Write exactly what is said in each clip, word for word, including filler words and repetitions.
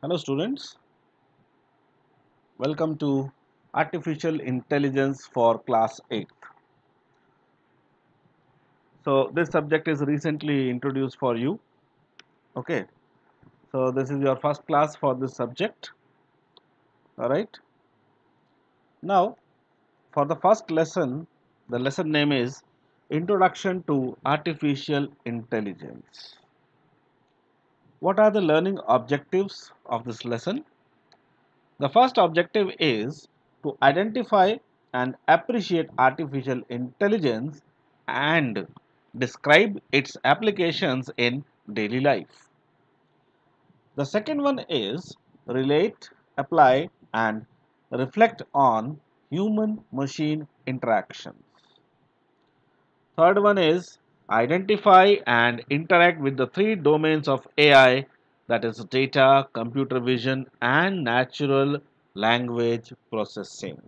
Hello students, welcome to Artificial Intelligence for class eighth. So this subject is recently introduced for you. Okay, so this is your first class for this subject. Alright, now for the first lesson, the lesson name is Introduction to Artificial Intelligence. What are the learning objectives of this lesson? The first objective is to identify and appreciate artificial intelligence and describe its applications in daily life. The second one is relate, apply and reflect on human-machine interactions. Third one is identify and interact with the three domains of A I, that is data, computer vision and natural language processing.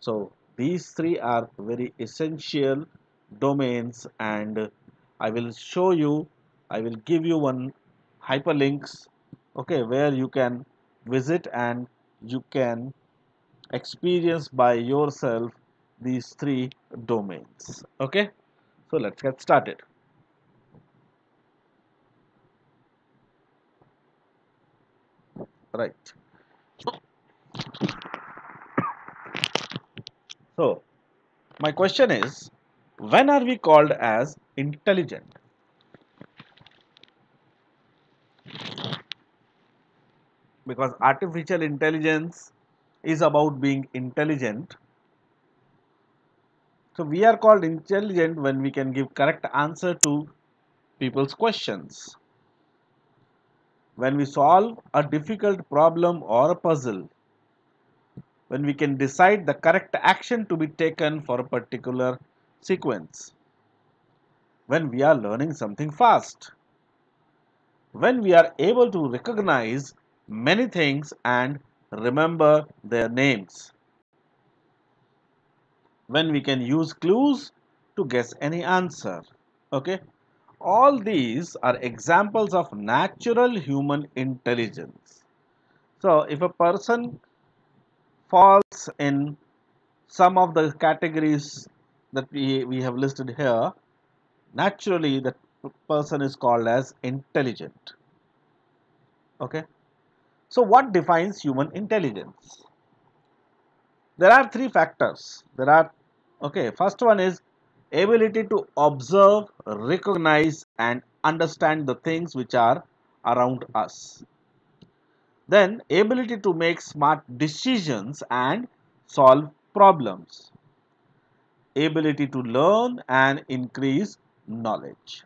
So these three are very essential domains, and I will show you, I will give you one hyperlinks, okay, where you can visit and you can experience by yourself these three domains. Okay, so let's get started. Right. So my question is, when are we called as intelligent? Because artificial intelligence is about being intelligent. So we are called intelligent when we can give correct answer to people's questions, when we solve a difficult problem or a puzzle, when we can decide the correct action to be taken for a particular sequence, when we are learning something fast, when we are able to recognize many things and remember their names, when we can use clues to guess any answer. Okay, all these are examples of natural human intelligence. So if a person falls in some of the categories that we, we have listed here, naturally that person is called as intelligent. Okay, so what defines human intelligence? There are three factors. There are okay, first one is ability to observe, recognize and understand the things which are around us. Then ability to make smart decisions and solve problems. Ability to learn and increase knowledge.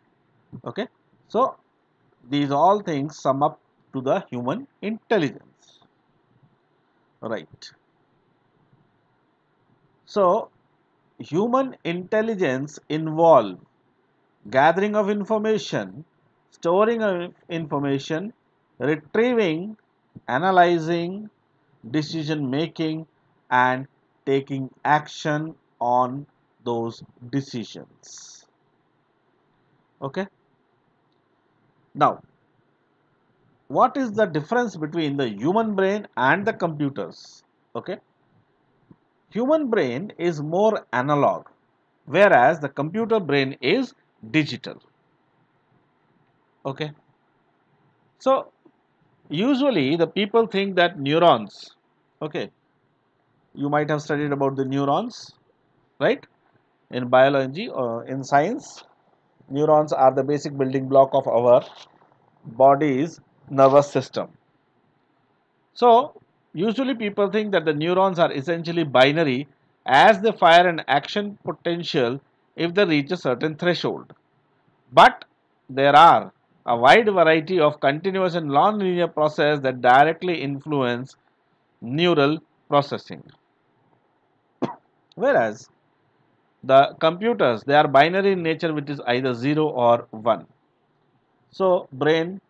Okay, so these all things sum up to the human intelligence. Right. So human intelligence involve gathering of information, storing of information, retrieving, analyzing, decision making and taking action on those decisions. Okay. Now, what is the difference between the human brain and the computers? Okay. Human brain is more analog, whereas the computer brain is digital. Okay. So usually the people think that neurons, okay, you might have studied about the neurons, right? In biology or in science, neurons are the basic building block of our body's nervous system. So usually people think that the neurons are essentially binary, as they fire an action potential if they reach a certain threshold. But there are a wide variety of continuous and non-linear processes that directly influence neural processing. Whereas the computers, they are binary in nature, which is either zero or one. So brain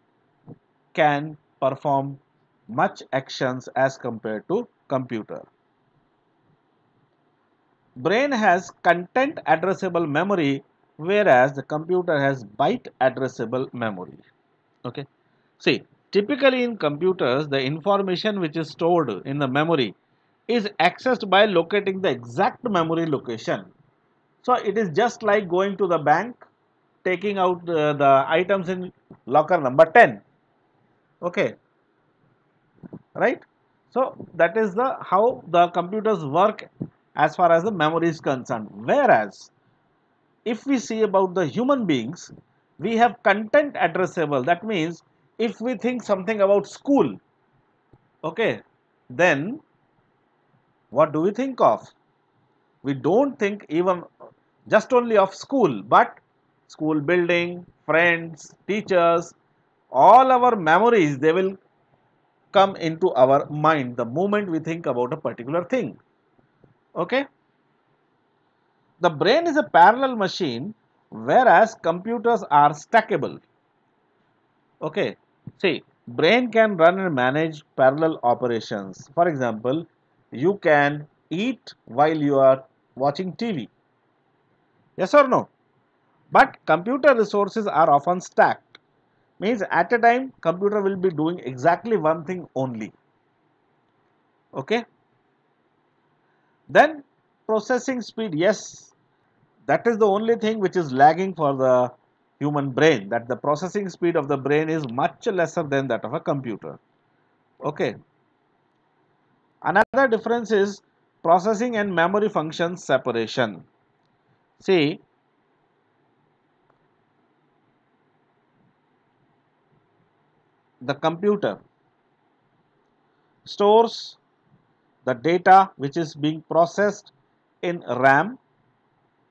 can perform much actions as compared to computer. Brain has content addressable memory, whereas the computer has byte addressable memory. Okay, see, Typically in computers, the information which is stored in the memory is accessed by locating the exact memory location. So it is just like going to the bank, taking out uh, the items in locker number ten. Okay, right? So that is the how the computers work as far as the memory is concerned. Whereas if we see about the human beings, we have content addressable. That means if we think something about school, okay, then what do we think of? We don't think even just only of school, but school building, friends, teachers, all our memories, they will come into our mind the moment we think about a particular thing. Okay. The brain is a parallel machine, whereas computers are stackable. Okay. See, brain can run and manage parallel operations. For example, you can eat while you are watching T V. Yes or no? But computer resources are often stacked. Means at a time, computer will be doing exactly one thing only. Okay. Then processing speed, yes, that is the only thing which is lagging for the human brain, that the processing speed of the brain is much lesser than that of a computer. Okay. Another difference is processing and memory function separation. See, the computer stores the data which is being processed in RAM,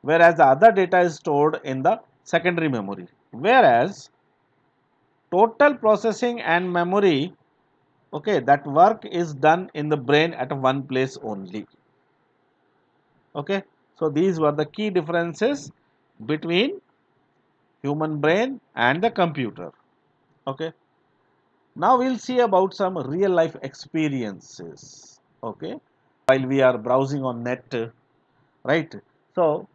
whereas the other data is stored in the secondary memory. Whereas total processing and memory, okay, that work is done in the brain at one place only. Okay, so these were the key differences between human brain and the computer. Okay, now we'll see about some real life experiences. Okay, while we are browsing on net, right? So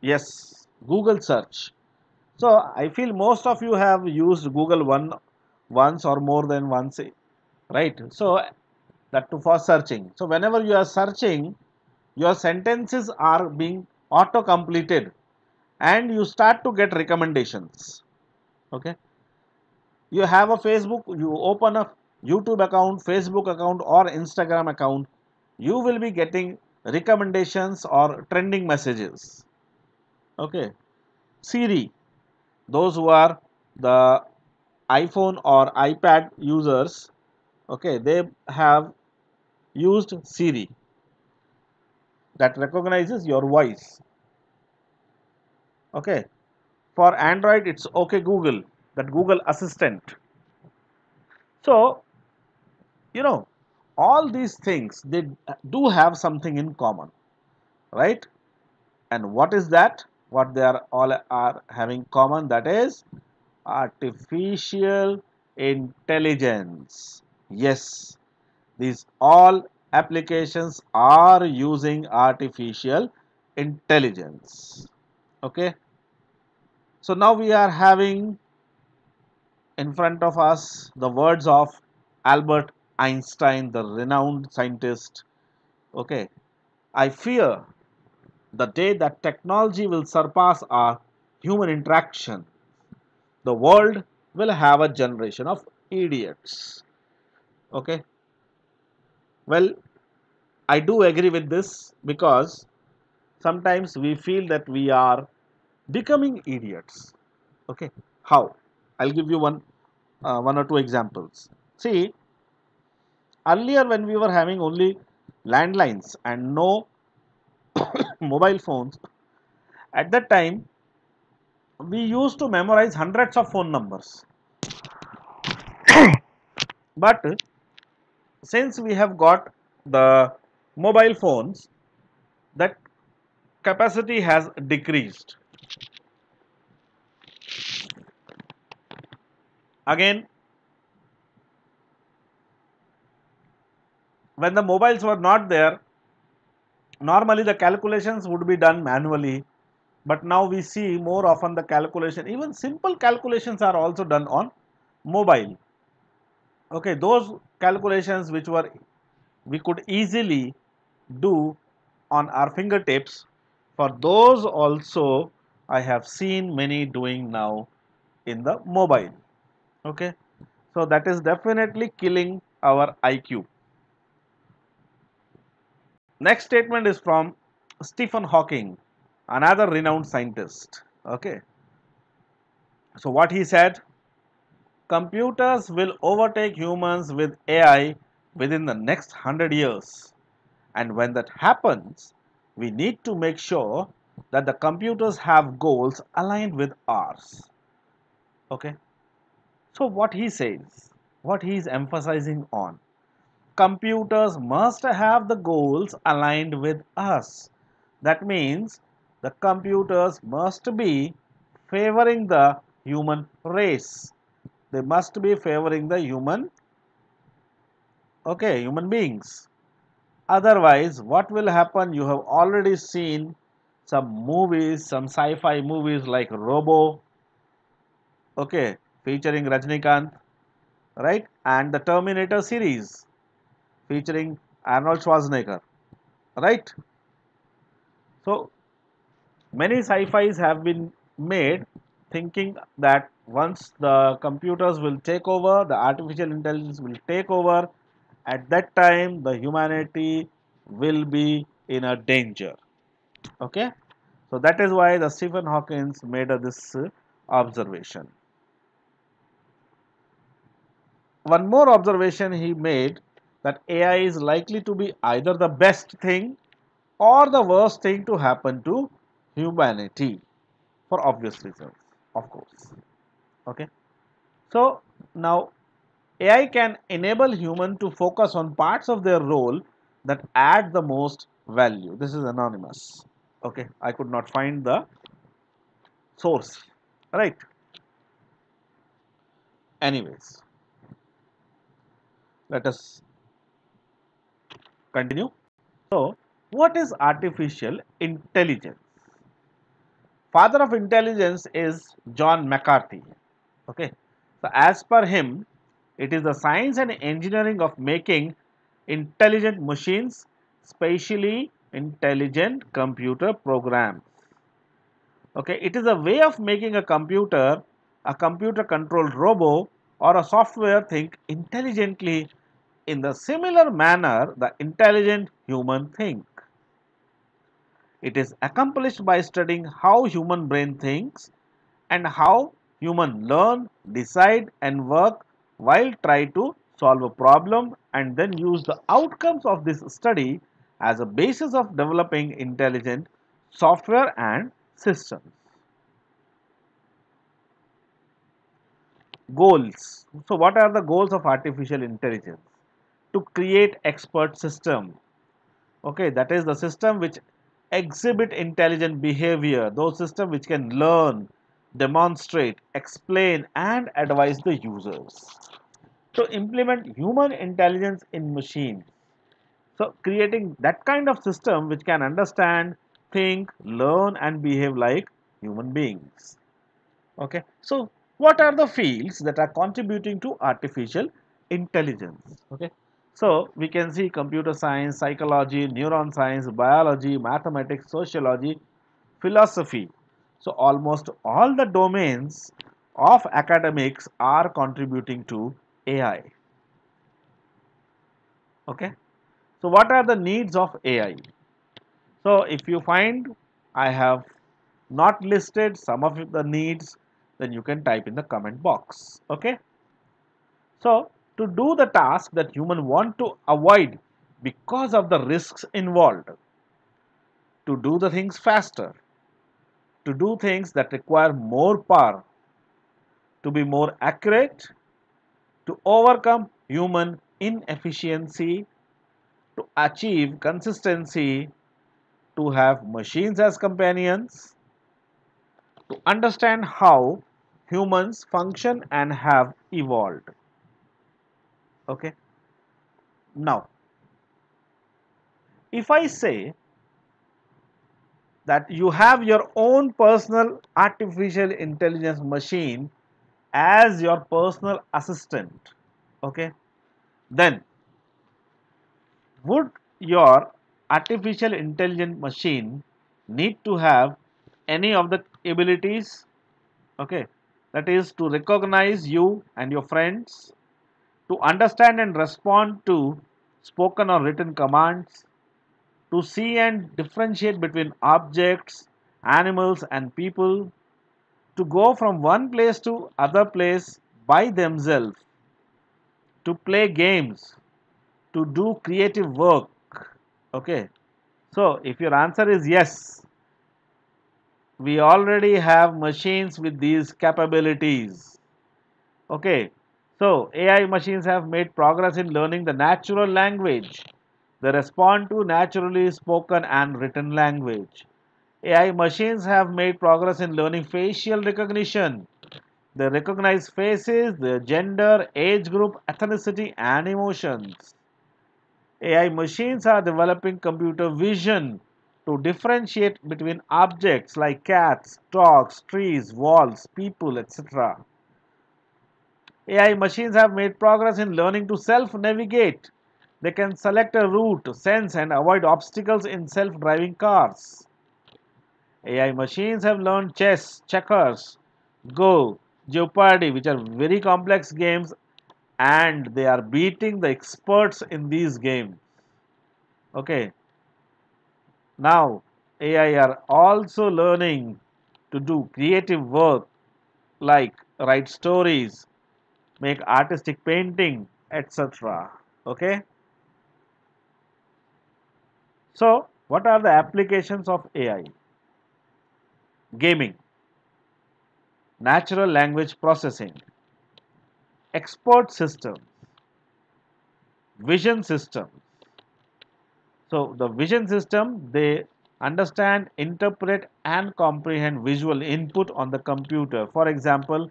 yes, Google search. So I feel most of you have used Google one once or more than once, right? So that too for searching. So whenever you are searching, your sentences are being auto completed and you start to get recommendations. Okay, you have a Facebook, you open a YouTube account, Facebook account or Instagram account, you will be getting recommendations or trending messages. Okay. Siri, those who are the iPhone or iPad users, okay, they have used Siri that recognizes your voice. Okay. For Android, it's OK Google, that Google Assistant. So, you know, all these things, they do have something in common, right? And what is that? What they are all are having common, that is artificial intelligence. Yes, these all applications are using artificial intelligence. Okay. So now we are having in front of us the words of Albert Einstein, the renowned scientist. Okay, I fear the day that technology will surpass our human interaction. The world will have a generation of idiots. Okay, well, I do agree with this, because sometimes we feel that we are becoming idiots. Okay, how? I'll give you one, uh, one or two examples. See, earlier when we were having only landlines and no mobile phones, at that time we used to memorize hundreds of phone numbers. But since we have got the mobile phones, that capacity has decreased. Again, when the mobiles were not there, normally the calculations would be done manually, but now we see more often the calculation, even simple calculations are also done on mobile. Okay, those calculations which were we could easily do on our fingertips, for those also I have seen many doing now in the mobile. Okay, so that is definitely killing our I Q. Next statement is from Stephen Hawking, another renowned scientist. Okay, so what he said: computers will overtake humans with A I within the next hundred years, and when that happens, we need to make sure that the computers have goals aligned with ours. Okay, so what he says, what he is emphasizing on, computers must have the goals aligned with us. That means the computers must be favoring the human race. They must be favoring the human, okay, human beings. Otherwise, what will happen? You have already seen some movies, some sci-fi movies like Robo, okay, featuring Rajinikanth, right? And the Terminator series, featuring Arnold Schwarzenegger, right? So many sci-fis have been made thinking that once the computers will take over, the artificial intelligence will take over, at that time the humanity will be in a danger. Okay, so that is why the Stephen Hawking made uh, this uh, observation. One more observation he made, that A I is likely to be either the best thing or the worst thing to happen to humanity, for obvious reasons, of course. Okay, so now A I can enable humans to focus on parts of their role that add the most value. This is anonymous. Okay, I could not find the source, right? Anyways, let us continue. So, what is artificial intelligence? Father of intelligence is John McCarthy. Okay, so as per him, it is the science and engineering of making intelligent machines, spatially intelligent computer programs. Okay, it is a way of making a computer, a computer controlled robot, or a software think intelligently in the similar manner the intelligent human think. It is accomplished by studying how human brain thinks and how human learn, decide and work while try to solve a problem, and then use the outcomes of this study as a basis of developing intelligent software and systems. Goals. So what are the goals of artificial intelligence? To create expert system. Okay, that is the system which exhibit intelligent behavior, those systems which can learn, demonstrate, explain and advise the users. To implement human intelligence in machines. So creating that kind of system which can understand, think, learn and behave like human beings. Okay, so what are the fields that are contributing to artificial intelligence? Okay, so we can see computer science, psychology, neuron science, biology, mathematics, sociology, philosophy. So almost all the domains of academics are contributing to A I. Okay, so what are the needs of A I? So if you find I have not listed some of the needs, then you can type in the comment box. Okay, so to do the task that humans want to avoid because of the risks involved, to do the things faster, to do things that require more power, to be more accurate, to overcome human inefficiency, to achieve consistency, to have machines as companions, to understand how humans function and have evolved. Okay, now if I say that you have your own personal artificial intelligence machine as your personal assistant, Okay, then would your artificial intelligent machine need to have any of the abilities? Okay, that is to recognize you and your friends, to understand and respond to spoken or written commands, to see and differentiate between objects, animals and people, to go from one place to other place by themselves, to play games, to do creative work. Okay, so if your answer is yes, we already have machines with these capabilities. Okay, so A I machines have made progress in learning the natural language. They respond to naturally spoken and written language. A I machines have made progress in learning facial recognition. They recognize faces, their gender, age group, ethnicity and emotions. A I machines are developing computer vision to differentiate between objects like cats, dogs, trees, walls, people, et cetera. A I machines have made progress in learning to self-navigate. They can select a route, sense and avoid obstacles in self-driving cars. A I machines have learned chess, checkers, Go, Jeopardy, which are very complex games, and they are beating the experts in these games. Okay. Now, A I are also learning to do creative work like write stories, make artistic painting, et cetera. Okay. So, what are the applications of A I? Gaming, natural language processing, expert systems, vision systems. So, the vision system, they understand, interpret and comprehend visual input on the computer. For example,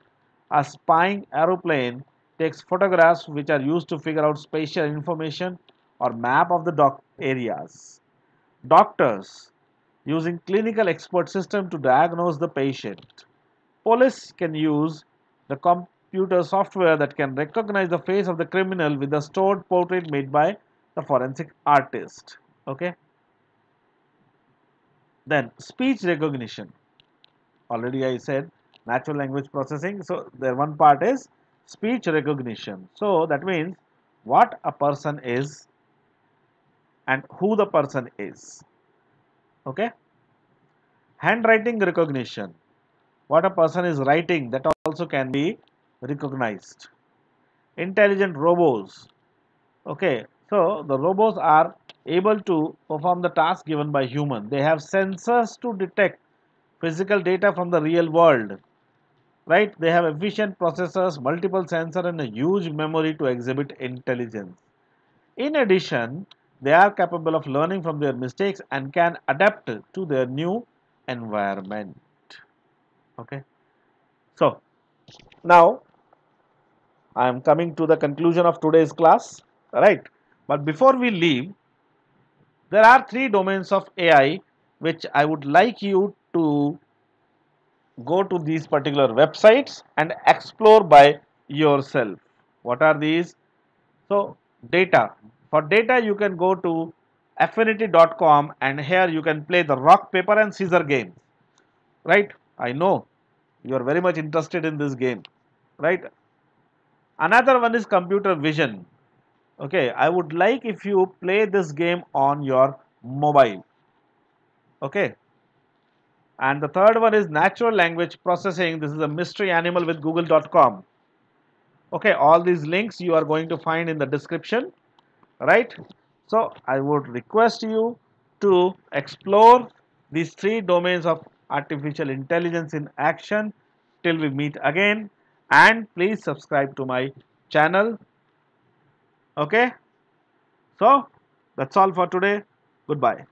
a spying aeroplane takes photographs which are used to figure out spatial information or map of the dock areas. Doctors using clinical expert system to diagnose the patient. Police can use the computer software that can recognize the face of the criminal with the stored portrait made by the forensic artist. Okay. Then speech recognition. Already I said natural language processing. So there one part is speech recognition. So that means what a person is and who the person is. Okay. Handwriting recognition. What a person is writing, that also can be recognized. Intelligent robots. Okay. So the robots are able to perform the task given by human. They have sensors to detect physical data from the real world. Right? They have efficient processors, multiple sensors and a huge memory to exhibit intelligence. In addition, they are capable of learning from their mistakes and can adapt to their new environment. Okay. So, now I am coming to the conclusion of today's class. Right. But before we leave, there are three domains of A I which I would like you to go to these particular websites and explore by yourself. What are these? So, data. For data, you can go to affinity dot com and here you can play the rock, paper and scissor game. Right? I know you are very much interested in this game. Right? Another one is computer vision. Okay, I would like if you play this game on your mobile. Okay. And the third one is natural language processing. This is a mystery animal with google dot com. Okay, all these links you are going to find in the description. Right. So, I would request you to explore these three domains of artificial intelligence in action till we meet again, and please subscribe to my channel. Okay, so that's all for today. Goodbye.